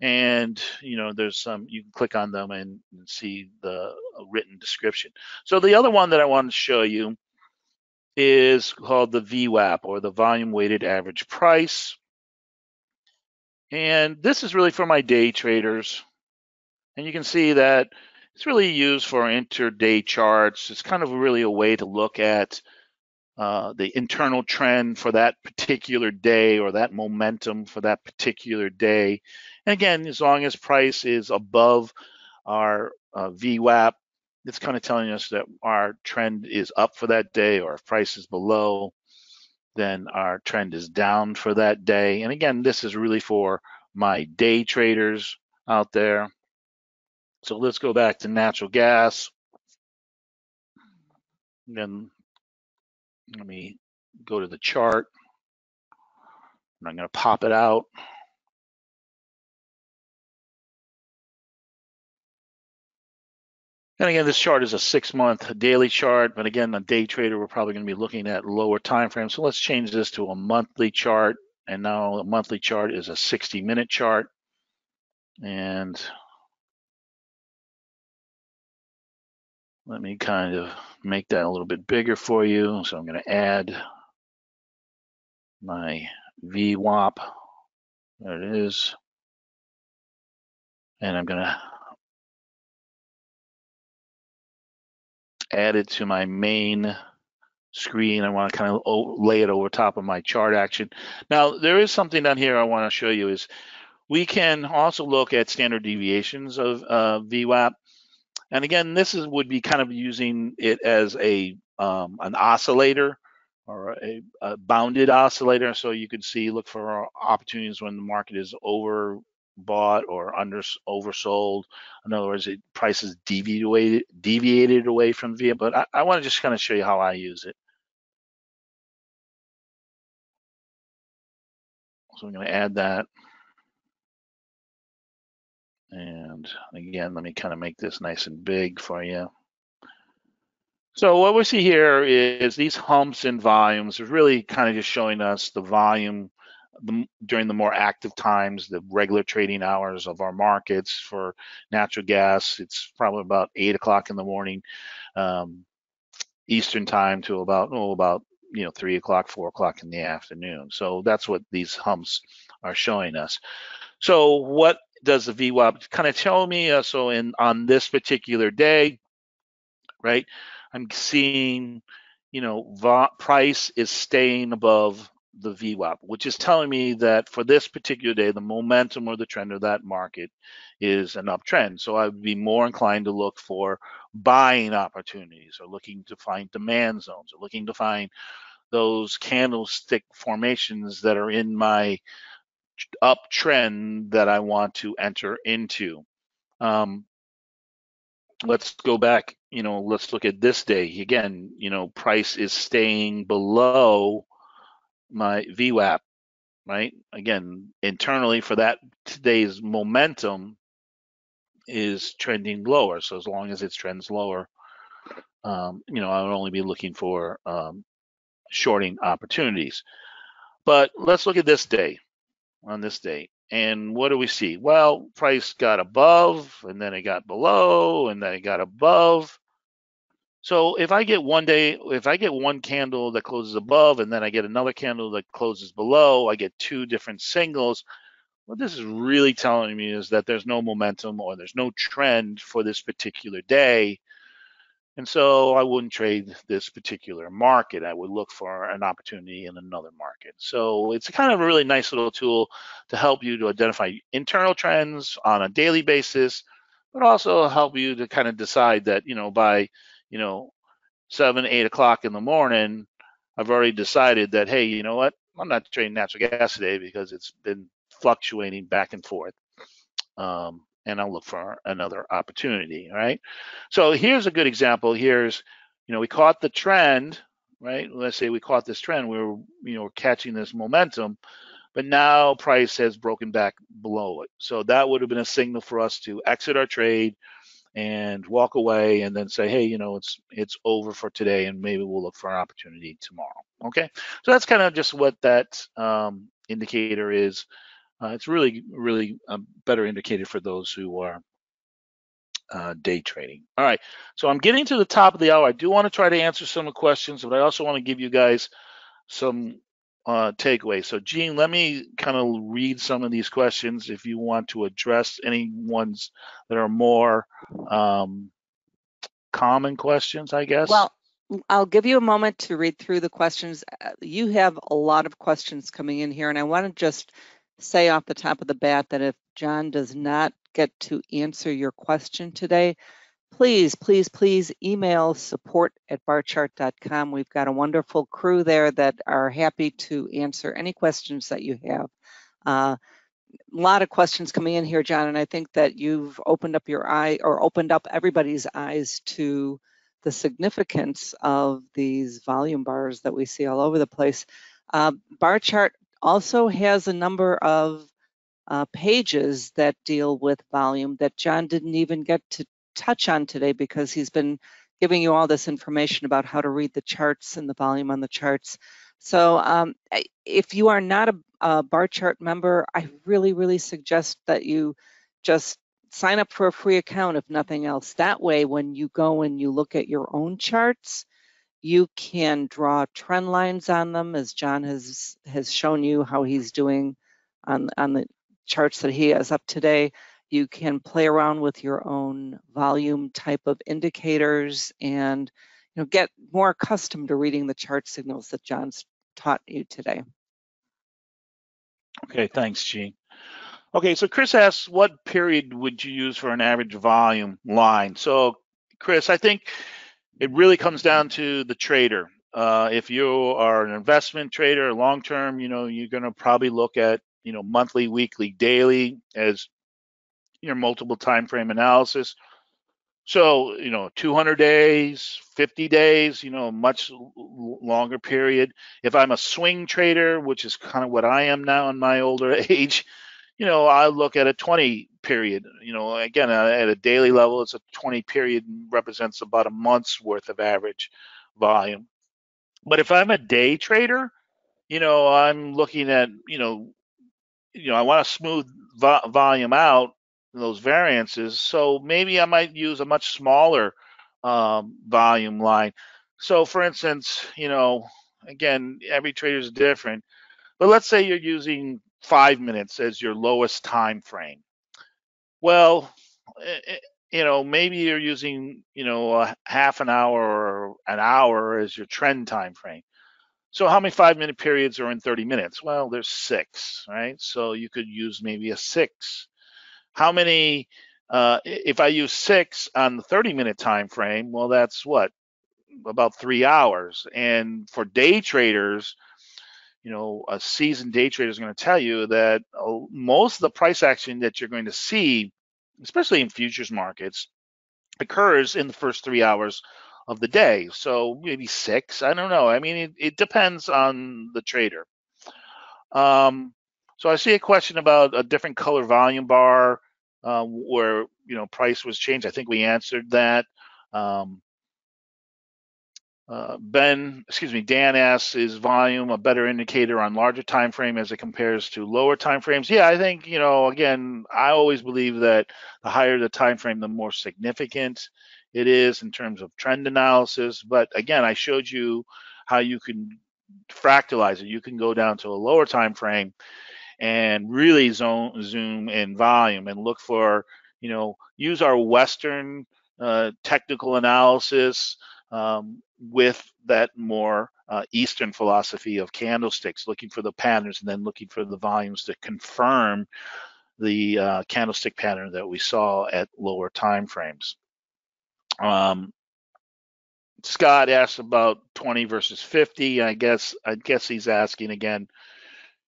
And, you know, there's some, you can click on them and, and see the written description. So the other one that I wanted to show you is called the V WAP, or the volume weighted average price. And this is really for my day traders. And you can see that it's really used for intraday charts. It's kind of really a way to look at uh, the internal trend for that particular day, or that momentum for that particular day. And again, as long as price is above our uh, V WAP, it's kind of telling us that our trend is up for that day, or if price is below, then our trend is down for that day. And again, this is really for my day traders out there. So let's go back to natural gas. And then let me go to the chart. And I'm going to pop it out. And again, this chart is a six-month daily chart, but again, a day trader, we're probably going to be looking at lower time frames. So let's change this to a monthly chart. And now a monthly chart is a sixty-minute chart. And let me kind of make that a little bit bigger for you. So I'm going to add my V WAP. There it is. And I'm going to add it to my main screen. I want to kind of lay it over top of my chart action. Now, there is something down here I want to show you is we can also look at standard deviations of uh, V WAP. And again, this is would be kind of using it as a um, an oscillator, or a, a bounded oscillator. So you could see, look for opportunities when the market is overbought or under oversold. In other words, it prices deviated deviated away from V WAP. But I, I want to just kind of show you how I use it. So I'm going to add that. And again, let me kind of make this nice and big for you. So what we see here is these humps and volumes are really kind of just showing us the volume the, during the more active times, the regular trading hours of our markets. For natural gas, it's probably about eight o'clock in the morning um, Eastern time to about, oh, about you know, three o'clock, four o'clock in the afternoon. So that's what these humps are showing us. So what does the V WAP kind of tell me? Uh, so in on this particular day, right, I'm seeing, you know, price is staying above the V WAP, which is telling me that for this particular day, the momentum or the trend of that market is an uptrend. So I would be more inclined to look for buying opportunities, or looking to find demand zones, or looking to find those candlestick formations that are in my uptrend that I want to enter into. Um, let's go back, you know, let's look at this day. Again, you know, price is staying below my V WAP, right? Again, internally for that, today's momentum is trending lower. So as long as it trends lower, um, you know, I would only be looking for um, shorting opportunities. But let's look at this day. On this day, and what do we see? Well, price got above, and then it got below, and then it got above. So if I get one day, if I get one candle that closes above, and then I get another candle that closes below, I get two different singles. What this is really telling me is that there's no momentum, or there's no trend for this particular day. And so I wouldn't trade this particular market. I would look for an opportunity in another market. So it's kind of a really nice little tool to help you to identify internal trends on a daily basis, but also help you to kind of decide that, you know, by, you know, seven, eight o'clock in the morning, I've already decided that, hey, you know what, I'm not trading natural gas today because it's been fluctuating back and forth. Um, and I'll look for another opportunity, right? So here's a good example. Here's, you know, we caught the trend, right? Let's say we caught this trend. We were, you know, catching this momentum, but now price has broken back below it. So that would have been a signal for us to exit our trade and walk away, and then say, hey, you know, it's it's over for today, and maybe we'll look for an opportunity tomorrow, okay? So that's kind of just what that um, indicator is Uh, it's really, really um, better indicated for those who are uh, day trading. All right, so I'm getting to the top of the hour. I do want to try to answer some questions, but I also want to give you guys some uh, takeaways. So, Jean, let me kind of read some of these questions if you want to address any ones that are more um, common questions, I guess. Well, I'll give you a moment to read through the questions. You have a lot of questions coming in here, and I want to just say off the top of the bat that if John does not get to answer your question today, please, please, please email support at barchart dot com. We've got a wonderful crew there that are happy to answer any questions that you have. Uh, a lot of questions coming in here, John, and I think that you've opened up your eye or opened up everybody's eyes to the significance of these volume bars that we see all over the place. Uh, bar chart also has a number of uh, pages that deal with volume that John didn't even get to touch on today because he's been giving you all this information about how to read the charts and the volume on the charts. So um, if you are not a, a bar chart member, I really, really suggest that you just sign up for a free account, if nothing else. That way, when you go and you look at your own charts, you can draw trend lines on them, as John has has shown you how he's doing on, on the charts that he has up today. You can play around with your own volume type of indicators and, you know, get more accustomed to reading the chart signals that John's taught you today. Okay, thanks, Jean. Okay, so Chris asks, what period would you use for an average volume line? So, Chris, I think it really comes down to the trader. Uh, if you are an investment trader, long term, you know, you're going to probably look at, you know, monthly, weekly, daily as your multiple time frame analysis. So, you know, two hundred days, fifty days, you know, much longer period. If I'm a swing trader, which is kind of what I am now in my older age, you know, I look at a twenty period, you know, again, at a daily level, it's a twenty period represents about a month's worth of average volume. But if I'm a day trader, you know, I'm looking at, you know, you know, I want to smooth vo volume out those variances. So maybe I might use a much smaller um, volume line. So for instance, you know, again, every trader is different, but let's say you're using five minutes as your lowest time frame. Well, it, you know, maybe you're using, you know, a half an hour or an hour as your trend time frame. So how many five minute periods are in thirty minutes? Well, there's six, right? So you could use maybe a six. How many, uh, if I use six on the thirty minute time frame, well, that's what, about three hours. And for day traders, you know, a seasoned day trader is going to tell you that most of the price action that you're going to see, especially in futures markets, occurs in the first three hours of the day. So maybe six, I don't know. I mean, it, it depends on the trader. Um, so I see a question about a different color volume bar uh, where, you know, price was changed. I think we answered that. Um, Uh, Ben, excuse me, Dan asks, is volume a better indicator on larger time frame as it compares to lower time frames? Yeah, I think, you know, again, I always believe that the higher the time frame, the more significant it is in terms of trend analysis. But again, I showed you how you can fractalize it. You can go down to a lower time frame and really zone, zoom in volume and look for, you know, use our Western uh, technical analysis Um, with that more uh, Eastern philosophy of candlesticks, looking for the patterns and then looking for the volumes to confirm the uh, candlestick pattern that we saw at lower time frames. Um, Scott asked about twenty versus fifty. I guess I guess he's asking again,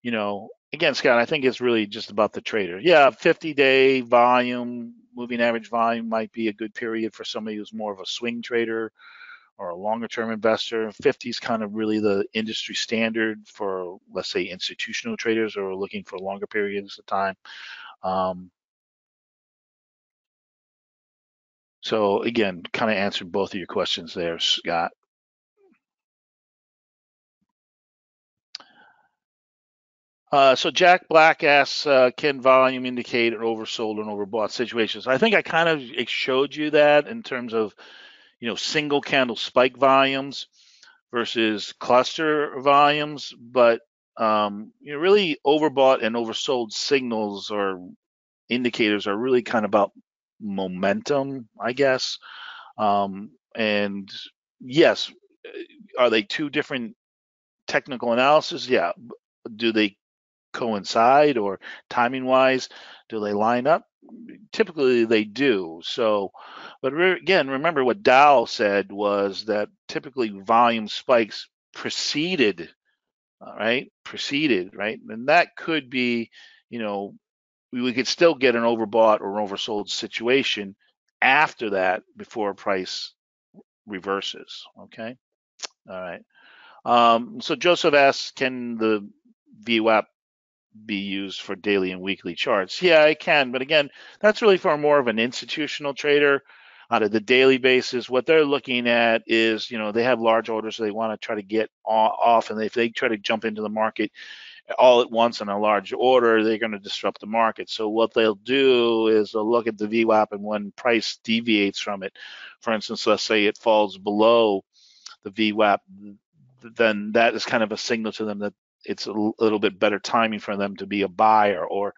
you know, again, Scott, I think it's really just about the trader. Yeah, fifty day volume, moving average volume might be a good period for somebody who's more of a swing trader or a longer-term investor. fifty is kind of really the industry standard for, let's say, institutional traders who are looking for longer periods of time. Um, so again, kind of answered both of your questions there, Scott. Uh, so Jack Black asks, uh, can volume indicate an oversold and overbought situation? So I think I kind of showed you that in terms of, you know, single candle spike volumes versus cluster volumes, but um, you know, really overbought and oversold signals or indicators are really kind of about momentum, I guess. Um, and yes, are they two different technical analysis? Yeah. Do they coincide, or timing wise do they line up? Typically they do. So but re again, remember what Dow said was that typically volume spikes preceded all right preceded right and that could be, you know, we, we could still get an overbought or an oversold situation after that before a price reverses. Okay, all right. Um so Joseph asks, can the V WAP be used for daily and weekly charts? Yeah, I can, but again, that's really for more of an institutional trader. Out of the daily basis, what they're looking at is, you know, they have large orders, so they want to try to get off, and if they try to jump into the market all at once in a large order, they're going to disrupt the market. So what they'll do is they'll look at the V WAP, and when price deviates from it, for instance, let's say it falls below the V WAP, then that is kind of a signal to them that it's a little bit better timing for them to be a buyer, or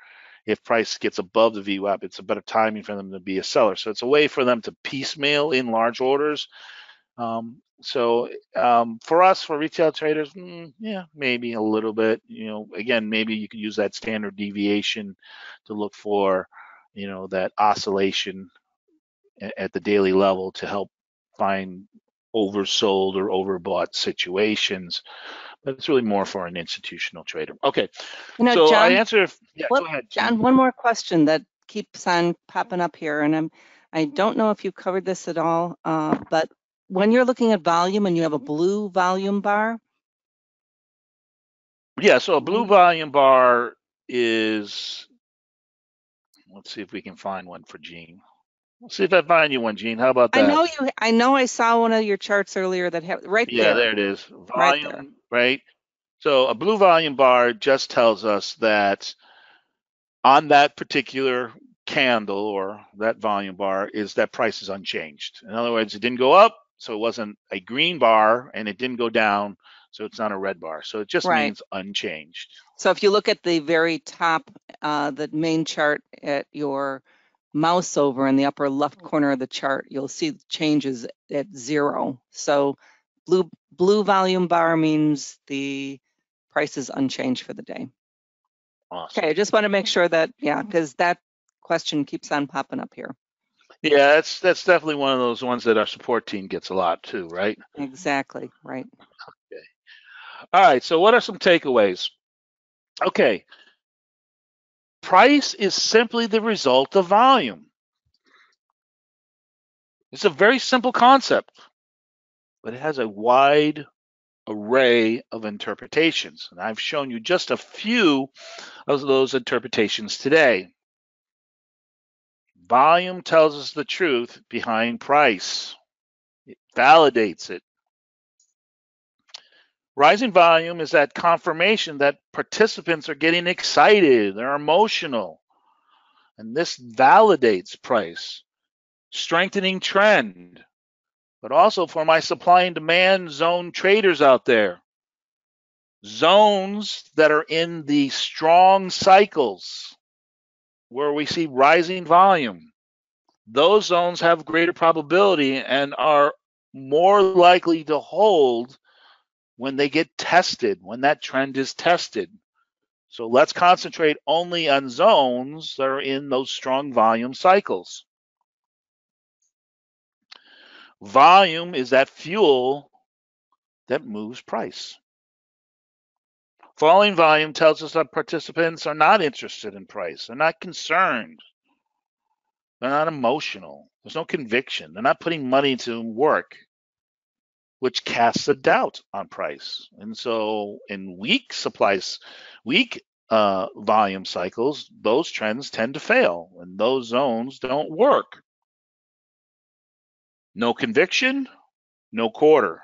if price gets above the V WAP, it's a better timing for them to be a seller. So it's a way for them to piecemeal in large orders. Um, so um, for us, for retail traders, mm, yeah, maybe a little bit, you know, again, maybe you can use that standard deviation to look for, you know, that oscillation at the daily level to help find oversold or overbought situations. But it's really more for an institutional trader. Okay, you know, so John, I answer. Yeah, what, go ahead, John. John, one more question that keeps on popping up here, and I'm, I don't know if you covered this at all, uh, but when you're looking at volume and you have a blue volume bar. Yeah, so a blue volume bar is, let's see if we can find one for Jean. Let's see if I find you one, Jean. How about that? I know you. I know I saw one of your charts earlier that had right there. Yeah, there it is. Volume, right there. Right? So a blue volume bar just tells us that on that particular candle or that volume bar is that price is unchanged. In other words, it didn't go up, so it wasn't a green bar, and it didn't go down, so it's not a red bar. So it just right. means unchanged. So if you look at the very top, uh, the main chart at your mouse over in the upper left corner of the chart, you'll see changes at zero. So blue blue volume bar means the price is unchanged for the day. Awesome. Okay, I just want to make sure that, yeah, because that question keeps on popping up here. Yeah, that's that's definitely one of those ones that our support team gets a lot too, right? Exactly, right. Okay. All right, so what are some takeaways? Okay. Price is simply the result of volume. It's a very simple concept, but it has a wide array of interpretations. And I've shown you just a few of those interpretations today. Volume tells us the truth behind price. It validates it. Rising volume is that confirmation that participants are getting excited, they're emotional, and this validates price. Strengthening trend, but also for my supply and demand zone traders out there, zones that are in the strong cycles where we see rising volume, those zones have greater probability and are more likely to hold when they get tested, when that trend is tested. So let's concentrate only on zones that are in those strong volume cycles. Volume is that fuel that moves price. Falling volume tells us that participants are not interested in price. They're not concerned. They're not emotional. There's no conviction. They're not putting money to work, which casts a doubt on price. And so in weak supplies, weak uh, volume cycles, those trends tend to fail and those zones don't work. No conviction, no quarter.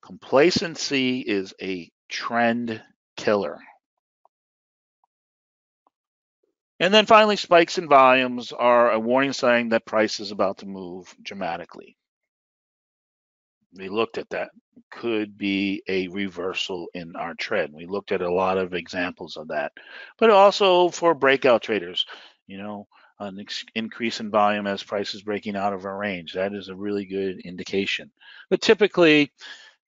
Complacency is a trend killer. And then finally, spikes in volumes are a warning sign that price is about to move dramatically. We looked at that. It could be a reversal in our trend. We looked at a lot of examples of that, but also for breakout traders, you know, an increase in volume as price is breaking out of our range. That is a really good indication. But typically,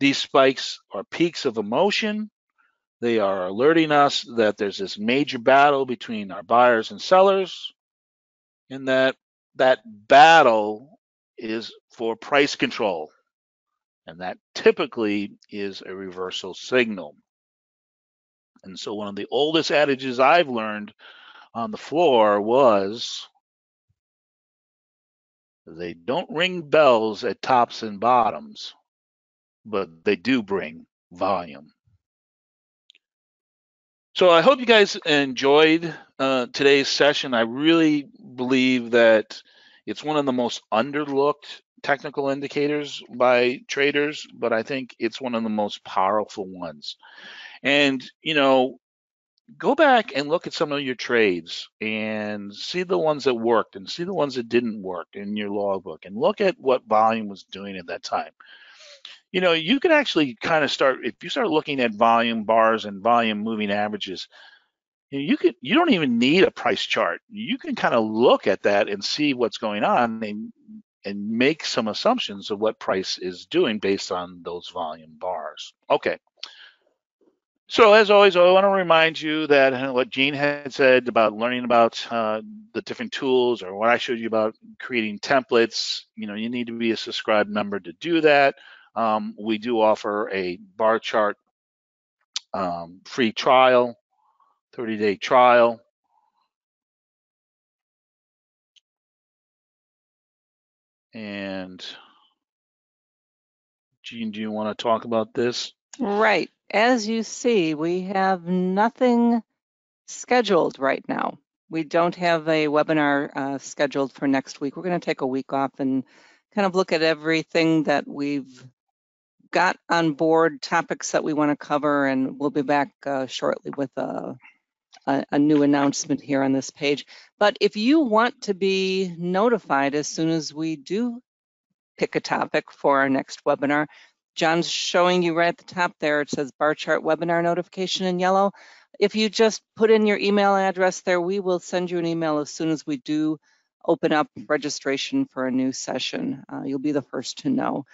these spikes are peaks of emotion. They are alerting us that there's this major battle between our buyers and sellers, and that that battle is for price control. And that typically is a reversal signal. And so one of the oldest adages I've learned on the floor was, they don't ring bells at tops and bottoms, but they do bring volume. So I hope you guys enjoyed uh, today's session. I really believe that it's one of the most underlooked technical indicators by traders, but I think it's one of the most powerful ones. And, you know, go back and look at some of your trades and see the ones that worked and see the ones that didn't work in your logbook, and look at what volume was doing at that time. You know, you can actually kind of start, if you start looking at volume bars and volume moving averages, you could, you don't even need a price chart. You can kind of look at that and see what's going on and and make some assumptions of what price is doing based on those volume bars. Okay. So as always, I want to remind you that what Jean had said about learning about uh, the different tools, or what I showed you about creating templates, you know, you need to be a subscribed member to do that. Um, we do offer a bar chart um, free trial, thirty day trial. And Jean, do you want to talk about this? Right. As you see, we have nothing scheduled right now. We don't have a webinar uh, scheduled for next week. We're going to take a week off and kind of look at everything that we've got on board, topics that we want to cover, and we'll be back uh, shortly with a, a, a new announcement here on this page. But if you want to be notified as soon as we do pick a topic for our next webinar, John's showing you right at the top there. It says bar chart webinar notification in yellow. If you just put in your email address there, we will send you an email as soon as we do open up registration for a new session. Uh, you'll be the first to know.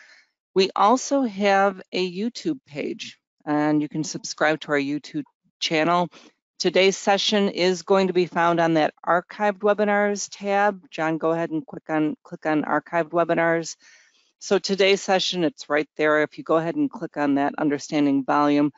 We also have a YouTube page, and you can subscribe to our YouTube channel. Today's session is going to be found on that archived webinars tab. John, go ahead and click on, click on archived webinars. So today's session, it's right there. If you go ahead and click on that, understanding volume,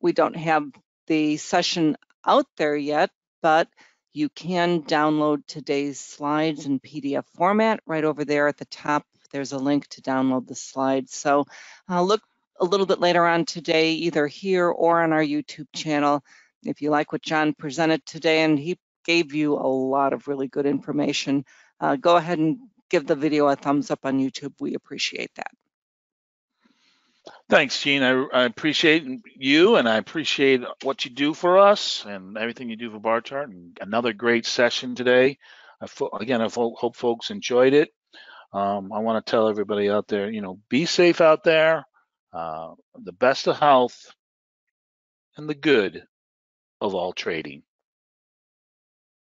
we don't have the session out there yet, but you can download today's slides in P D F format. Right over there at the top, there's a link to download the slides. So uh, look a little bit later on today, either here or on our YouTube channel. If you like what John presented today, and he gave you a lot of really good information, uh, go ahead and give the video a thumbs up on YouTube. We appreciate that. Thanks, Jean. I, I appreciate you, and I appreciate what you do for us and everything you do for Bar Chart. And another great session today. I again, I hope folks enjoyed it. Um, I want to tell everybody out there, you know, be safe out there. Uh, the best of health and the good of all trading.